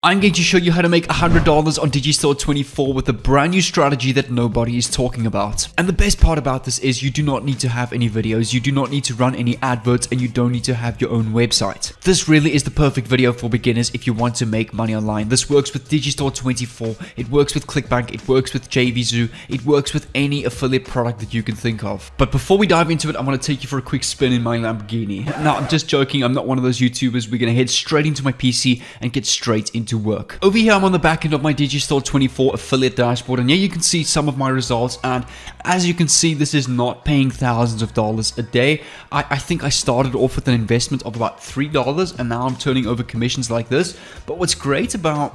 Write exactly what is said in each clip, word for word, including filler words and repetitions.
I'm going to show you how to make one hundred dollars on Digistore twenty-four with a brand new strategy that nobody is talking about. And the best part about this is you do not need to have any videos, you do not need to run any adverts, and you don't need to have your own website. This really is the perfect video for beginners if you want to make money online. This works with Digistore twenty-four, it works with Clickbank, it works with J V Zoo, it works with any affiliate product that you can think of. But before we dive into it, I want to take you for a quick spin in my Lamborghini. Now, I'm just joking, I'm not one of those YouTubers. We're going to head straight into my P C and get straight into to work. Over here, I'm on the back end of my Digistore twenty-four affiliate dashboard, and here you can see some of my results. And as you can see, this is not paying thousands of dollars a day. I, I think I started off with an investment of about three dollars, and now I'm turning over commissions like this. But what's great about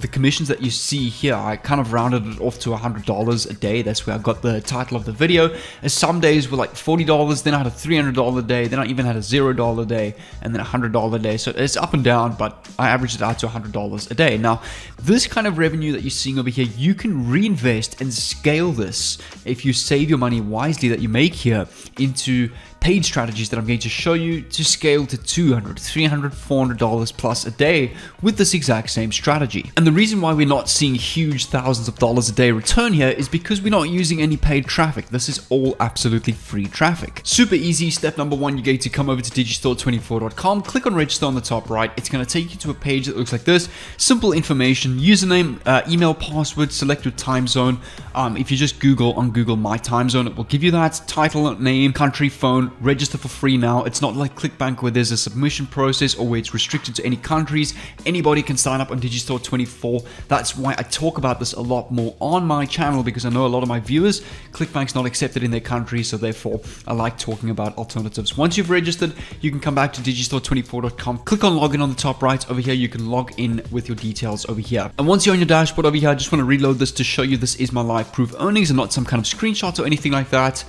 the commissions that you see here, I kind of rounded it off to one hundred dollars a day. That's where I got the title of the video. And some days were like forty dollars, then I had a three hundred dollar day, then I even had a zero dollar day, and then a one hundred dollar day. So it's up and down, but I averaged it out to one hundred dollars a day. Now, this kind of revenue that you're seeing over here, you can reinvest and scale this if you save your money wisely that you make here into paid strategies that I'm going to show you to scale to two hundred, three hundred, four hundred dollars plus a day with this exact same strategy. And the reason why we're not seeing huge thousands of dollars a day return here is because we're not using any paid traffic. This is all absolutely free traffic. Super easy. Step number one, you're going to come over to Digistore twenty-four dot com, click on register on the top right. It's going to take you to a page that looks like this. Simple information, username, uh, email, password, select your time zone. Um, if you just Google on Google My Time Zone, it will give you that. Title, name, country, phone. Register for free now. It's not like Clickbank where there's a submission process or where it's restricted to any countries. Anybody can sign up on Digistore twenty-four. That's why I talk about this a lot more on my channel, because I know a lot of my viewers, Clickbank's not accepted in their country, so therefore I like talking about alternatives. Once you've registered, you can come back to Digistore twenty-four dot com. Click on login on the top right over here. You can log in with your details over here. And once you're on your dashboard over here, I just want to reload this to show you this is my live proof earnings and not some kind of screenshots or anything like that.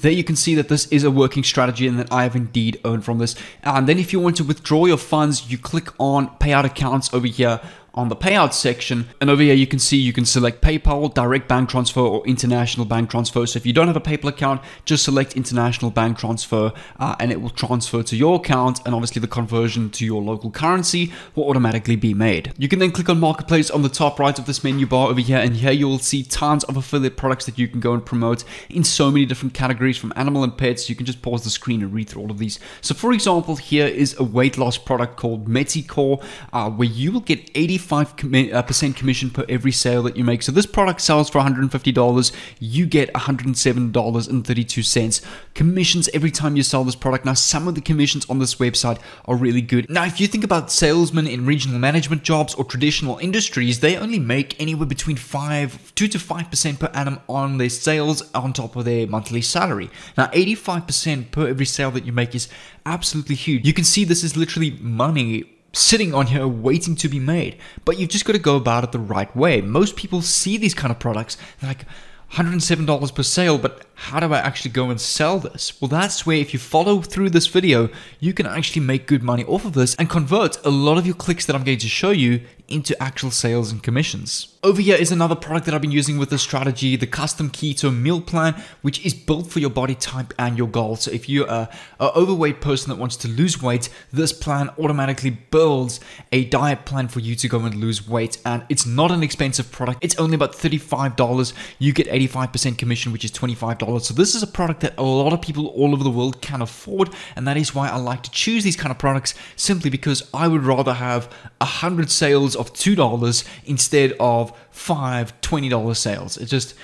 There you can see that this is a working strategy and that I have indeed earned from this. And then if you want to withdraw your funds, you click on payout accounts over here on the payout section. And over here, you can see you can select PayPal, direct bank transfer, or international bank transfer. So if you don't have a PayPal account, just select international bank transfer uh, and it will transfer to your account. And obviously the conversion to your local currency will automatically be made. You can then click on marketplace on the top right of this menu bar over here. And here you will see tons of affiliate products that you can go and promote in so many different categories, from animal and pets. You can just pause the screen and read through all of these. So for example, here is a weight loss product called MetiCore, uh, where you will get eighty-five percent commission per every sale that you make. So this product sells for one hundred fifty dollars, you get one hundred seven dollars and thirty-two cents commissions every time you sell this product. Now, some of the commissions on this website are really good. Now, if you think about salesmen in regional management jobs or traditional industries, they only make anywhere between five, two to five percent per annum on their sales on top of their monthly salary. Now, eighty-five percent per every sale that you make is absolutely huge. You can see this is literally money sitting on here waiting to be made, but you've just got to go about it the right way. Most people see these kind of products, they're like, one hundred seven dollars per sale, but how do I actually go and sell this? Well, that's where if you follow through this video, you can actually make good money off of this and convert a lot of your clicks that I'm going to show you into actual sales and commissions. Over here is another product that I've been using with this strategy, the Custom Keto Meal Plan, which is built for your body type and your goal. So if you're a, a overweight person that wants to lose weight, this plan automatically builds a diet plan for you to go and lose weight. And it's not an expensive product. It's only about thirty-five dollars. You get eighty-five percent commission, which is twenty-five dollars. So this is a product that a lot of people all over the world can afford. And that is why I like to choose these kind of products, simply because I would rather have one hundred sales of two dollars instead of five twenty dollar sales. It just,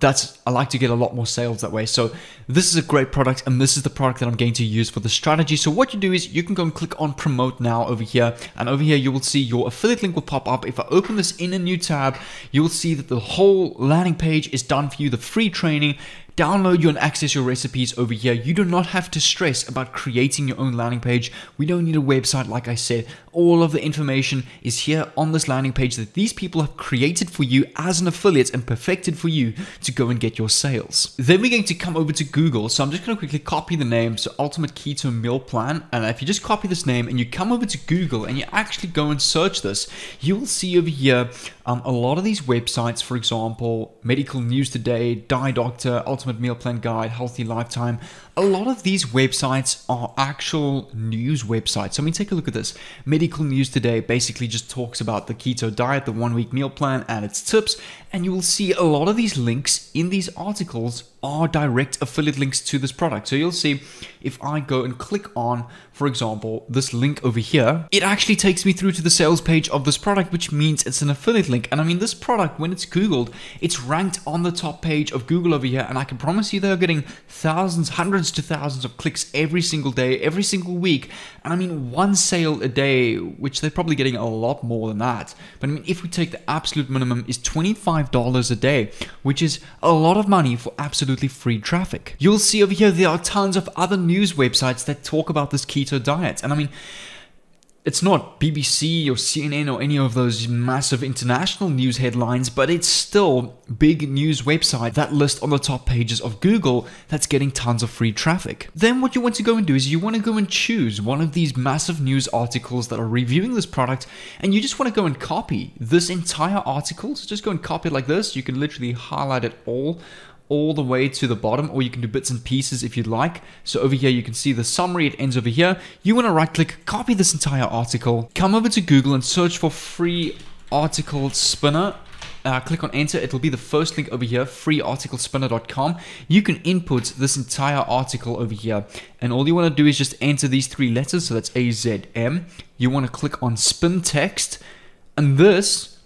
that's, I like to get a lot more sales that way. So this is a great product, and this is the product that I'm going to use for the strategy. So what you do is you can go and click on promote now over here, and over here you will see your affiliate link will pop up. If I open this in a new tab, you will see that the whole landing page is done for you, the free training. Download you and access your recipes over here. You do not have to stress about creating your own landing page. We don't need a website, like I said. All of the information is here on this landing page that these people have created for you as an affiliate and perfected for you to go and get your sales. Then we're going to come over to Google. So I'm just going to quickly copy the name. So Ultimate Keto Meal Plan. And if you just copy this name and you come over to Google and you actually go and search this, you will see over here um, a lot of these websites, for example, Medical News Today, Die Doctor, Ultimate Meal Plan Guide, Healthy Lifetime, a lot of these websites are actual news websites. I mean, take a look at this. Medical News Today basically just talks about the keto diet, the one-week meal plan, and its tips. And you will see a lot of these links in these articles are direct affiliate links to this product. So you'll see if I go and click on, for example, this link over here, it actually takes me through to the sales page of this product, which means it's an affiliate link. And I mean, this product, when it's Googled, it's ranked on the top page of Google over here. And I can promise you they're getting thousands, hundreds to thousands of clicks every single day, every single week. And I mean, one sale a day, which they're probably getting a lot more than that. But I mean, if we take the absolute minimum is twenty-five dollars a day, which is a lot of money for absolute free traffic. You'll see over here there are tons of other news websites that talk about this keto diet. And I mean, it's not B B C or C N N or any of those massive international news headlines, but it's still big news website that list on the top pages of Google that's getting tons of free traffic. Then what you want to go and do is you want to go and choose one of these massive news articles that are reviewing this product, and you just want to go and copy this entire article. So just go and copy it like this. You can literally highlight it all all the way to the bottom, or you can do bits and pieces if you'd like. So over here, you can see the summary, it ends over here. You want to right click, copy this entire article, come over to Google and search for free article spinner. Uh, click on enter, it'll be the first link over here, free article spinner dot com. You can input this entire article over here, and all you want to do is just enter these three letters, so that's A Z M. You want to click on spin text, and this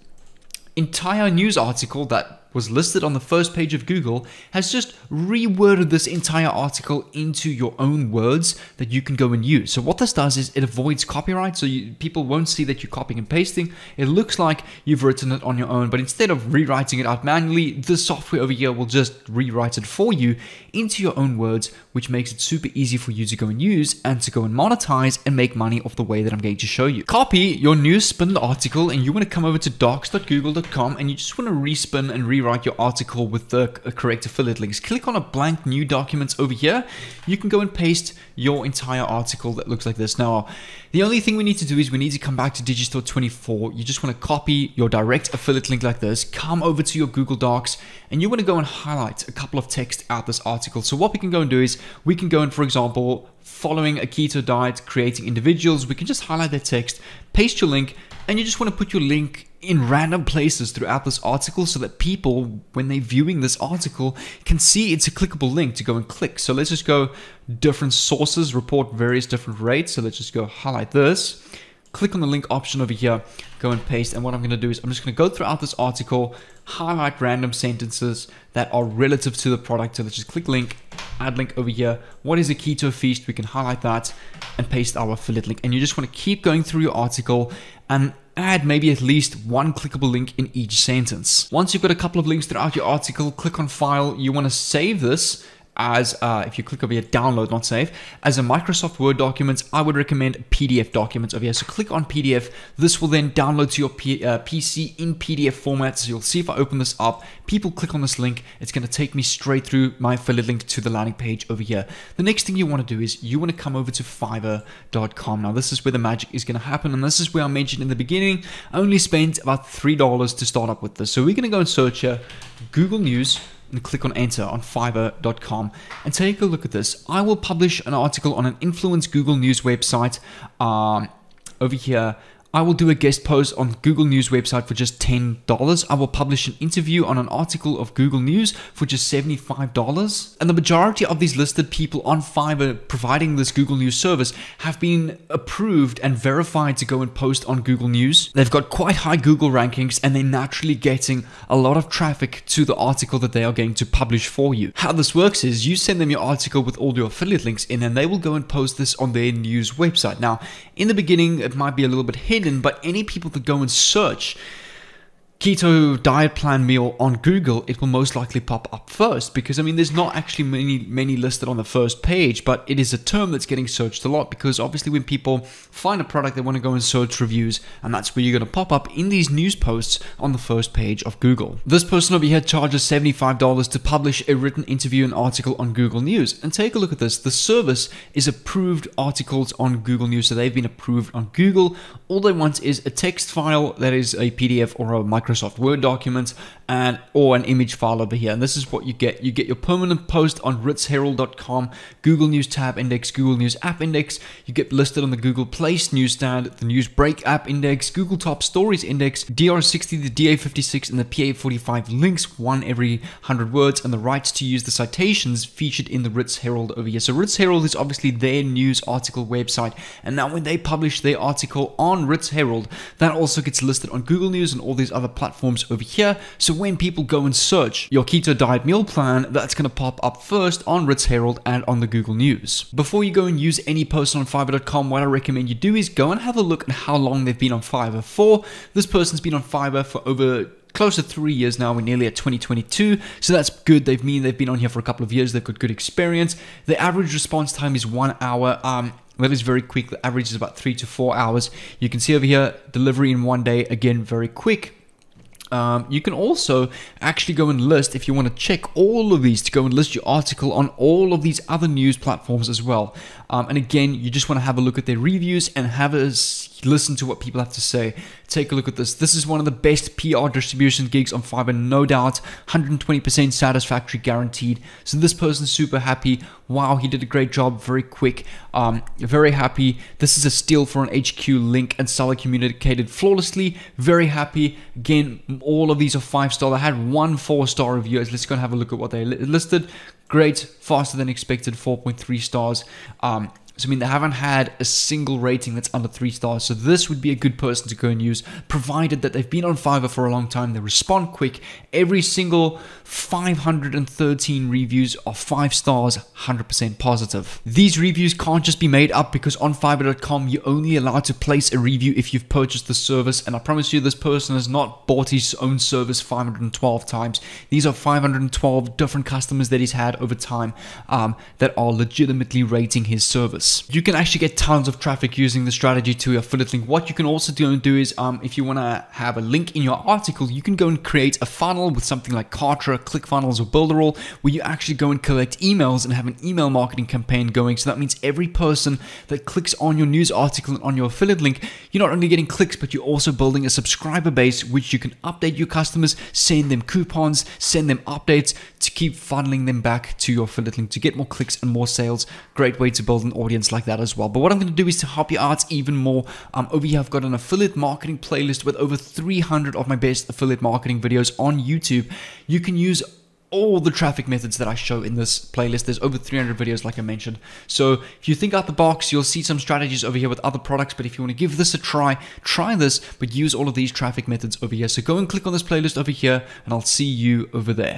entire news article that was listed on the first page of Google has just reworded this entire article into your own words that you can go and use. So what this does is it avoids copyright, so you, people won't see that you're copying and pasting. It looks like you've written it on your own, but instead of rewriting it out manually, the software over here will just rewrite it for you into your own words, which makes it super easy for you to go and use and to go and monetize and make money off the way that I'm going to show you. Copy your new spin article, and you want to come over to docs dot google dot com, and you just want to respin and re Rewrite your article with the correct affiliate links. Click on a blank new document over here. You can go and paste your entire article that looks like this. Now, the only thing we need to do is we need to come back to Digistore twenty-four. You just want to copy your direct affiliate link like this. Come over to your Google Docs, and you want to go and highlight a couple of text out this article. So what we can go and do is we can go and, for example, following a keto diet, creating individuals, we can just highlight their text, paste your link, and you just want to put your link in random places throughout this article so that people, when they're viewing this article, can see it's a clickable link to go and click. So let's just go different sources, report various different rates. So let's just go highlight this, click on the link option over here, go and paste. And what I'm going to do is I'm just going to go throughout this article, highlight random sentences that are relative to the product. So let's just click link, add link over here. What is a keto feast? We can highlight that and paste our affiliate link. And you just want to keep going through your article and add maybe at least one clickable link in each sentence. Once you've got a couple of links throughout your article, click on file. You want to save this as, uh, if you click over here, download, not save, as a Microsoft Word document. I would recommend P D F documents over here. So click on P D F. This will then download to your P uh, P C in P D F format. So you'll see if I open this up, people click on this link. It's going to take me straight through my affiliate link to the landing page over here. The next thing you want to do is you want to come over to fiverr dot com. Now, this is where the magic is going to happen. And this is where I mentioned in the beginning, I only spent about three dollars to start up with this. So we're going to go and search here, Google News, and click on enter on fiverr dot com and take a look at this. I will publish an article on an influenced Google News website um, over here. I will do a guest post on Google News website for just ten dollars. I will publish an interview on an article of Google News for just seventy-five dollars. And the majority of these listed people on Fiverr providing this Google News service have been approved and verified to go and post on Google News. They've got quite high Google rankings, and they're naturally getting a lot of traffic to the article that they are going to publish for you. How this works is you send them your article with all your affiliate links in, and they will go and post this on their news website. Now, in the beginning, it might be a little bit hidden, but any people that go and search keto diet plan meal on Google, it will most likely pop up first, because I mean, there's not actually many many listed on the first page, but it is a term that's getting searched a lot, because obviously when people find a product, they want to go and search reviews, and that's where you're going to pop up in these news posts on the first page of Google. This person over here charges seventy-five dollars to publish a written interview and article on Google News, and take a look at this. The service is approved articles on Google News, so they've been approved on Google. All they want is a text file that is a P D F or a micro Microsoft Word documents and or an image file over here. And this is what you get. You get your permanent post on Ritz Herald dot com, Google News Tab Index, Google News App Index. You get listed on the Google Place Newsstand, the News Break App Index, Google Top Stories Index, D R sixty, the D A fifty-six, and the P A forty-five links, one every one hundred words, and the rights to use the citations featured in the Ritz Herald over here. So Ritz Herald is obviously their news article website. And now when they publish their article on Ritz Herald, that also gets listed on Google News and all these other platforms over here. So when people go and search your keto diet meal plan, that's going to pop up first on Ritz Herald and on the Google News. Before you go and use any post on fiverr dot com, what I recommend you do is go and have a look at how long they've been on Fiverr for. This person's been on Fiverr for over close to three years now. We're nearly at twenty twenty-two, so that's good. They've mean they've been on here for a couple of years. They've got good experience. The average response time is one hour. Um, that is very quick. The average is about three to four hours. You can see over here, delivery in one day. Again, very quick. Um, you can also actually go and list, if you want to check all of these, to go and list your article on all of these other news platforms as well. Um, and again, you just want to have a look at their reviews and have a listen to what people have to say. Take a look at this. This is one of the best P R distribution gigs on Fiverr, no doubt. one hundred twenty percent satisfactory guaranteed. So this person's super happy. Wow, he did a great job, very quick, um, very happy. This is a steal for an H Q link, and seller communicated flawlessly. Very happy. Again, all of these are five star. I had one four star review. Let's go and have a look at what they listed. Great, faster than expected, four point three stars. Um, So, I mean, they haven't had a single rating that's under three stars. So this would be a good person to go and use, provided that they've been on Fiverr for a long time. They respond quick. Every single five hundred thirteen reviews are five stars, one hundred percent positive. These reviews can't just be made up, because on fiverr dot com, you're only allowed to place a review if you've purchased the service. And I promise you, this person has not bought his own service five hundred twelve times. These are five hundred twelve different customers that he's had over time um, that are legitimately rating his service. You can actually get tons of traffic using the strategy to your affiliate link. What you can also do and do is, um, if you want to have a link in your article, you can go and create a funnel with something like Kartra, ClickFunnels, or Builderall, where you actually go and collect emails and have an email marketing campaign going. So that means every person that clicks on your news article and on your affiliate link, you're not only getting clicks, but you're also building a subscriber base, which you can update your customers, send them coupons, send them updates to keep funneling them back to your affiliate link to get more clicks and more sales. Great way to build an audience like that as well. But what I'm going to do is to help you out even more. Um, over here, I've got an affiliate marketing playlist with over three hundred of my best affiliate marketing videos on YouTube. You can use all the traffic methods that I show in this playlist. There's over three hundred videos, like I mentioned. So if you think out the box, you'll see some strategies over here with other products, but if you want to give this a try, try this, but use all of these traffic methods over here. So go and click on this playlist over here, and I'll see you over there.